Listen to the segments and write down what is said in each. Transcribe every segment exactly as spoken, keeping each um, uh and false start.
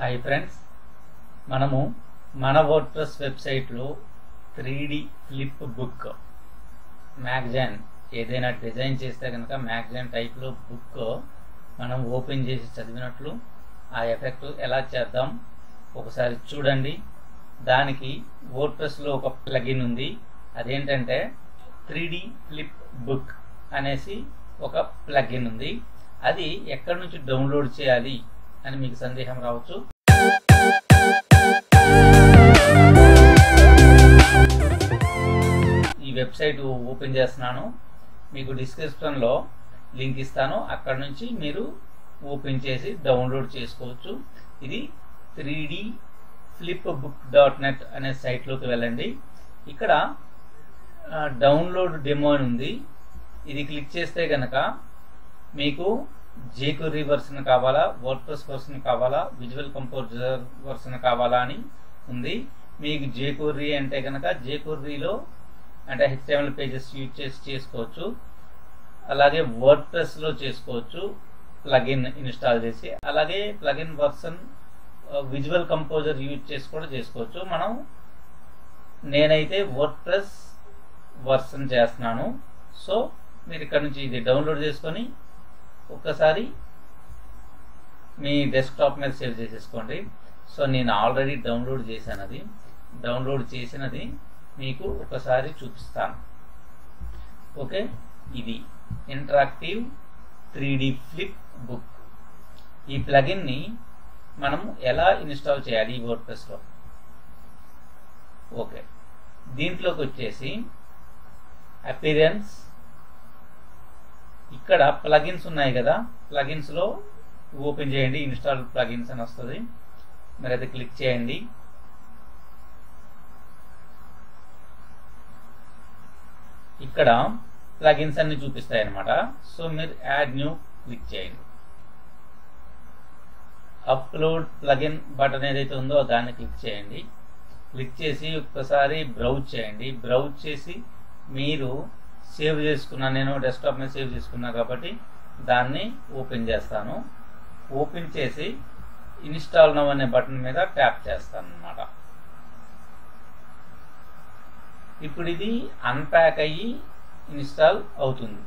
Hi friends, మనము మన WordPress వెబ్సైట్లో three D flip book magazine ఏదైనా డిజైన్ చేస్తే కనుక మ్యాగజైన్ టైప్లో బుక్ మనం ఓపెన్ చేసి చదివినట్లు ఆ ఎఫెక్ట్ ఎలా చేద్దాం ఒకసారి చూడండి. దానికి వర్డ్ప్రెస్లో ఒక ప్లగిన్ ఉంది. అదేంటంటే త్రీ డి ఫ్లిప్ బుక్ అనేసి ఒక ప్లగిన్ ఉంది. అది ఎక్కడి నుంచి డౌన్లోడ్ చేయాలి అని మీకు సందేహం రావచ్చు. ఈ వెబ్సైట్ ఓపెన్ చేస్తున్నాను, మీకు డిస్క్రిప్షన్లో లింక్ ఇస్తాను. అక్కడ నుంచి మీరు ఓపెన్ చేసి డౌన్లోడ్ చేసుకోవచ్చు. ఇది three D flipbook dot net అనే సైట్లోకి వెళ్ళండి. ఇక్కడ డౌన్లోడ్ డెమో అని ఉంది. ఇది క్లిక్ చేస్తే కనుక మీకు జేక్వరీ వర్షన్ కావాలా, వర్డ్ప్రెస్ వర్షన్ కావాలా, విజువల్ కంపోజర్ వర్షన్ కావాలా అని ఉంది. మీకు జేక్వరీ అంటే కనుక జేక్వరీలో అంటే హెచ్టిఎంఎల్ పేజెస్ యూజ్ చేసి చేసుకోవచ్చు. అలాగే వర్డ్ప్రెస్లో చేసుకోవచ్చు ప్లగిన్ ఇన్స్టాల్ చేసి. అలాగే plugin version visual composer use చేసి కూడా చేసుకోవచ్చు. మనం నేనైతే వర్డ్ప్రెస్ వర్షన్ చేస్తున్నాను. సో మీరు ఇక్కడ నుంచి ఇది డౌన్లోడ్ చేసుకొని ఒక్కసారి మీ డెస్క్టాప్ మీద సేవ్ చేసేసుకోండి. సో నేను ఆల్రెడీ డౌన్లోడ్ చేశాను. అది డౌన్లోడ్ చేసినది మీకు ఒకసారి చూపిస్తాను. ఓకే, ఇది interactive three D flip book. ఈ ప్లగిన్ని మనం ఎలా ఇన్స్టాల్ చేయాలి ఈ వర్డ్ప్రెస్లో? ఓకే, దీంట్లోకి వచ్చేసి అపీరెన్స్, ఇక్కడ ప్లగిన్స్ ఉన్నాయి కదా, ప్లగిన్స్లో ఓపెన్ చేయండి. ఇన్స్టాల్ ప్లగిన్స్ అని వస్తుంది, మరి అది క్లిక్ చేయండి. ఇక్కడ ప్లగిన్స్ అన్ని చూపిస్తాయి అన్నమాట. సో మీరు యాడ్ న్యూ క్లిక్ చేయండి. అప్లోడ్ ప్లగిన్ బటన్ ఏదైతే ఉందో దాన్ని క్లిక్ చేయండి. క్లిక్ చేసి ఒక్కసారి బ్రౌజ్ చేయండి. బ్రౌజ్ చేసి మీరు సేవ్ చేసుకున్నా, నేను డెస్క్టాప్ మీద సేవ్ చేసుకున్నా కాబట్టి దాన్ని ఓపెన్ చేస్తాను. ఓపెన్ చేసి ఇన్స్టాల్ నౌ అనే బటన్ మీద ట్యాప్ చేస్తాను అన్నమాట. ఇప్పుడు ఇది అన్ప్యాక్ అయ్యి ఇన్స్టాల్ అవుతుంది.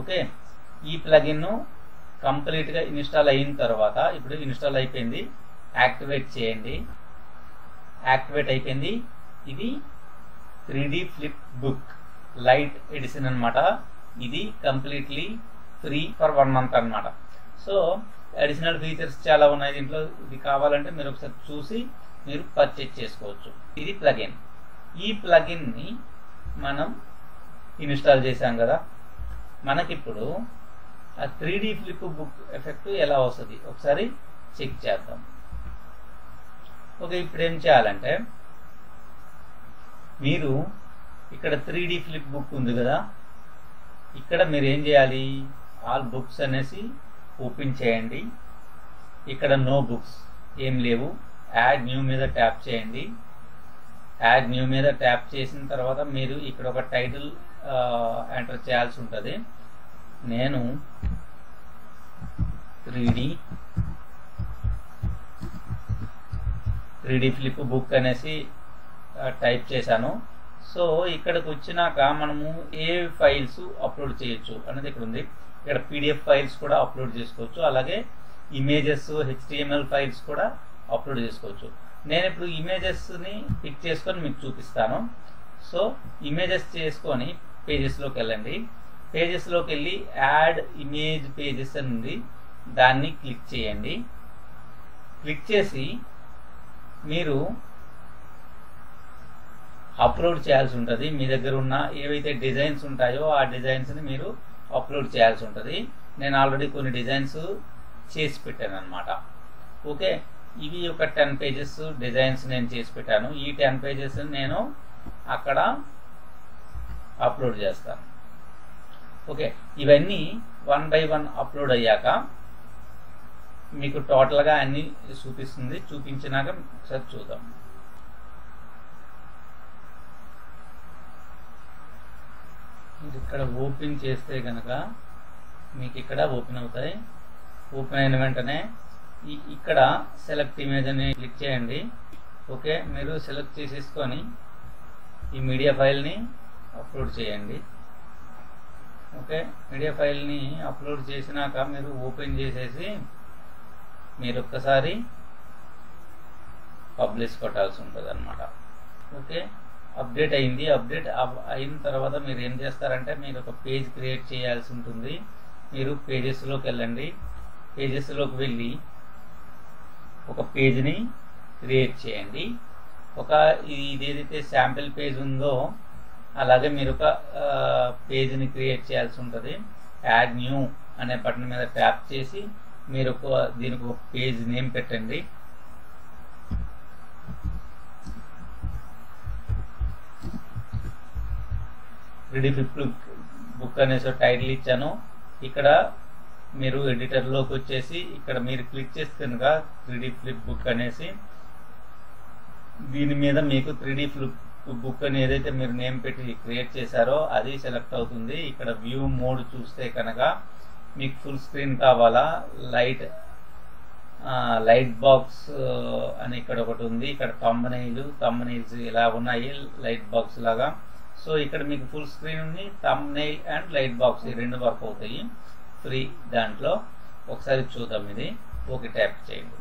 ఓకే, ఈ ప్లగిన్ను కంప్లీట్గా ఇన్స్టాల్ అయిన తర్వాత, ఇప్పుడు ఇన్స్టాల్ అయిపోయింది, యాక్టివేట్ చేయండి. యాక్టివేట్ అయిపోయింది. ఇది three D flip book lite edition అనమాట. ఇది completely free for one month అనమాట. సో అడిషనల్ ఫీచర్స్ చాలా ఉన్నాయి దీంట్లో. ఇది కావాలంటే మీరు ఒకసారి చూసి మీరు పర్చేజ్ చేసుకోవచ్చు. ఇది ప్లగిన్. ఈ ప్లగిన్ని మనం ఇన్స్టాల్ చేసాం కదా, మనకిప్పుడు ఆ three D flip book effect ఎలా వస్తుంది ఒకసారి చెక్ చేద్దాం. ఓకే, ఇప్పుడు ఏం చేయాలంటే మీరు ఇక్కడ త్రీ డి ఫ్లిప్ బుక్ ఉంది కదా, ఇక్కడ మీరు ఏం చేయాలి, ఆల్ బుక్స్ అనేసి ఓపెన్ చేయండి. ఇక్కడ నో బుక్స్ ఏం లేవు. యాడ్ న్యూ మీద ట్యాప్ చేయండి. యాడ్ న్యూ మీద ట్యాప్ చేసిన తర్వాత మీరు ఇక్కడ ఒక టైటిల్ ఎంటర్ చేయాల్సి ఉంటుంది. నేను three D three D flip book అనేసి టైప్ చేశాను. సో ఇక్కడికి వచ్చినాక మనము ఏ ఫైల్స్ అప్లోడ్ చేయొచ్చు అనేది ఇక్కడ ఉంది. ఇక్కడ పీడిఎఫ్ ఫైల్స్ కూడా అప్లోడ్ చేసుకోవచ్చు. అలాగే ఇమేజెస్, హెచ్టిఎంఎల్ ఫైల్స్ కూడా అప్లోడ్ చేసుకోవచ్చు. నేను ఇప్పుడు ఇమేజెస్ని పిక్ చేసుకొని మీకు చూపిస్తాను. సో ఇమేజెస్ చేసుకొని పేజెస్లోకి వెళ్ళండి. పేజెస్లోకి వెళ్ళి యాడ్ ఇమేజ్ పేజెస్ అని ఉంది, దాన్ని క్లిక్ చేయండి. క్లిక్ చేసి మీరు అప్లోడ్ చేయాల్సి ఉంటుంది. మీ దగ్గర ఉన్న ఏవైతే డిజైన్స్ ఉంటాయో ఆ డిజైన్స్ని మీరు అప్లోడ్ చేయాల్సి ఉంటుంది. నేను ఆల్రెడీ కొన్ని డిజైన్స్ చేసి పెట్టాను అనమాట. ఓకే, ఇవి ఒక టెన్ పేజెస్ డిజైన్స్ నేను చేసి పెట్టాను. ఈ టెన్ పేజెస్ నేను అక్కడ అప్లోడ్ చేస్తాను. ఓకే, ఇవన్నీ వన్ బై వన్ అప్లోడ్ అయ్యాక మీకు టోటల్గా అన్నీ చూపిస్తుంది. చూపించినాక ఒకసారి చూద్దాం. ఇక్కడ ఓపెన్ చేస్తే కనుక మీకు ఇక్కడ ఓపెన్ అవుతాయి. ఓపెన్ అయిన వెంటనే ఇక్కడ సెలెక్ట్ ఇమేజ్ అని క్లిక్ చేయండి. ఓకే, మీరు సెలెక్ట్ చేసేసుకొని ఈ మీడియా ఫైల్ని అప్లోడ్ చేయండి. ఓకే, మీడియా ఫైల్ని అప్లోడ్ చేసినాక మీరు ఓపెన్ చేసేసి మీరు ఒక్కసారి పబ్లిష్ కొట్టాల్సి ఉంటుంది అనమాట. ఓకే, అప్డేట్ అయింది. అప్డేట్ అయిన తర్వాత మీరు ఏం చేస్తారంటే మీరు ఒక పేజ్ క్రియేట్ చేయాల్సి ఉంటుంది. మీరు పేజెస్లోకి వెళ్ళండి. పేజెస్లోకి వెళ్ళి ఒక పేజ్ని క్రియేట్ చేయండి. ఒక ఇది ఏదైతే శాంపిల్ పేజ్ ఉందో అలాగే మీరు ఒక పేజ్ని క్రియేట్ చేయాల్సి ఉంటుంది. యాడ్ న్యూ అనే బటన్ మీద ట్యాప్ చేసి మీరు ఒక దీనికి ఒక పేజ్ నేమ్ పెట్టండి. త్రీ డీ ఫ్లిప్ బుక్ అనేసి టైటిల్ ఇచ్చాను. ఇక్కడ మీరు ఎడిటర్లోకి వచ్చేసి ఇక్కడ మీరు క్లిక్ చేస్తుండగా త్రీ డీ ఫ్లిప్ బుక్ అనేసి దీని మీద మీకు త్రీ డీ ఫ్లిప్ బుక్ అని ఏదైతే మీరు నేమ్ పెట్టి క్రియేట్ చేశారో అది సెలెక్ట్ అవుతుంది. ఇక్కడ వ్యూ మోడ్ చూస్తే కనుక మీకు ఫుల్ స్క్రీన్ కావాలా, లైట్ లైట్ బాక్స్ అని ఇక్కడ ఒకటి ఉంది. ఇక్కడ థంబ్నెయిల్ థంబ్నెయిల్స్ ఇలా ఉన్నాయి లైట్ బాక్స్ లాగా. సో ఇక్కడ మీకు ఫుల్ స్క్రీన్ ఉంది, థంబ్నెయిల్ అండ్ లైట్ బాక్స్ ఈ రెండు వర్క్ అవుతాయి ఫ్రీ దాంట్లో. ఒకసారి చూద్దాం ఇది. ఓకే ట్యాప్ చేయండి.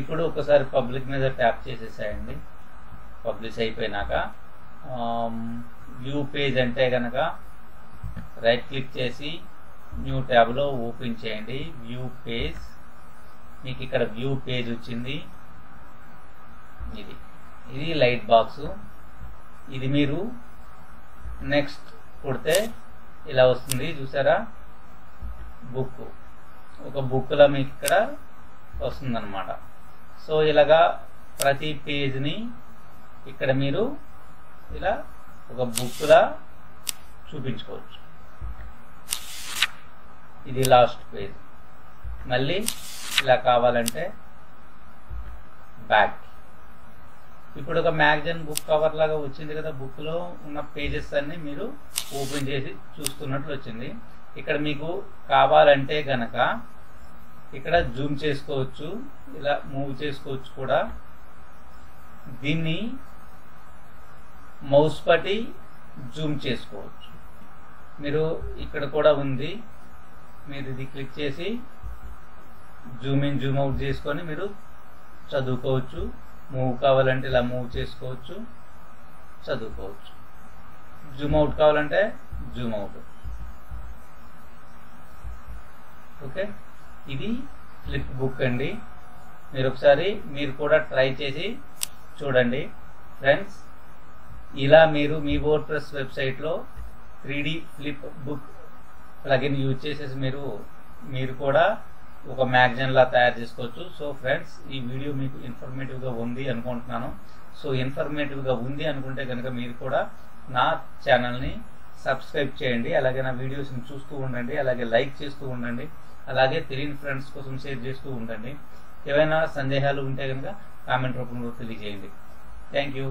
ఇప్పుడు ఒకసారి పబ్లిక్ మీద ట్యాప్ చేసేసేయండి. పబ్లిష్ అయిపోయినాక వ్యూ పేజ్ అంటే కనుక రైట్ క్లిక్ చేసి న్యూ ట్యాబ్లో ఓపెన్ చేయండి. వ్యూ పేజ్, మీకు ఇక్కడ వ్యూ పేజ్ వచ్చింది. ఇది ఇది లైట్ బాక్స్. ఇది మీరు నెక్స్ట్ కొడితే ఇలా వస్తుంది చూసారా, బుక్ ఒక బుక్లా మీకు ఇక్కడ వస్తుందన్నమాట. సో ఇలాగా ప్రతి పేజ్ని ఇక్కడ మీరు ఇలా ఒక బుక్లా చూపించుకోవచ్చు. ఇది లాస్ట్ పేజ్. మళ్ళీ ఇలా కావాలంటే బ్యాక్. ఇప్పుడు ఒక మ్యాగజైన్ బుక్ కవర్ లాగా వచ్చింది కదా, బుక్లో ఉన్న పేజెస్ అన్నీ మీరు ఓపెన్ చేసి చూస్తున్నట్లు వచ్చింది. ఇక్కడ మీకు కావాలంటే గనక ఇక్కడ జూమ్ చేసుకోవచ్చు, ఇలా మూవ్ చేసుకోవచ్చు కూడా. దీన్ని మౌస్ పట్టి జూమ్ చేసుకోవచ్చు. మీరు ఇక్కడ కూడా ఉంది, మీరు ఇది క్లిక్ చేసి జూమ్ ఇన్ జూమ్ అవుట్ చేసుకొని మీరు చదువుకోవచ్చు. మూవ్ కావాలంటే ఇలా మూవ్ చేసుకోవచ్చు, చదువుకోవచ్చు. జూమ్ అవుట్ కావాలంటే జూమ్ అవుట్. ఓకే, ఇది ఫ్లిప్ బుక్ అండి. మీరు ఒకసారి మీరు కూడా ట్రై చేసి చూడండి ఫ్రెండ్స్. ఇలా మీరు మీ వర్డ్ప్రెస్ వెబ్సైట్లో three D flip book plugin use చేసేసి మీరు మీరు కూడా ఒక మ్యాగజైన్లా తయారు చేసుకోవచ్చు. సో ఫ్రెండ్స్, ఈ వీడియో మీకు ఇన్ఫర్మేటివ్గా ఉంది అనుకుంటున్నాను. సో ఇన్ఫర్మేటివ్గా ఉంది అనుకుంటే కనుక మీరు కూడా నా ఛానల్ని సబ్స్క్రైబ్ చేయండి. అలాగే నా వీడియోస్ని చూస్తూ ఉండండి, అలాగే లైక్ చేస్తూ ఉండండి, అలాగే తెలియని ఫ్రెండ్స్ కోసం షేర్ చేస్తూ ఉండండి. ఏవైనా సందేహాలు ఉంటే కనుక కామెంట్ రూపంలో తెలియజేయండి. Thank you.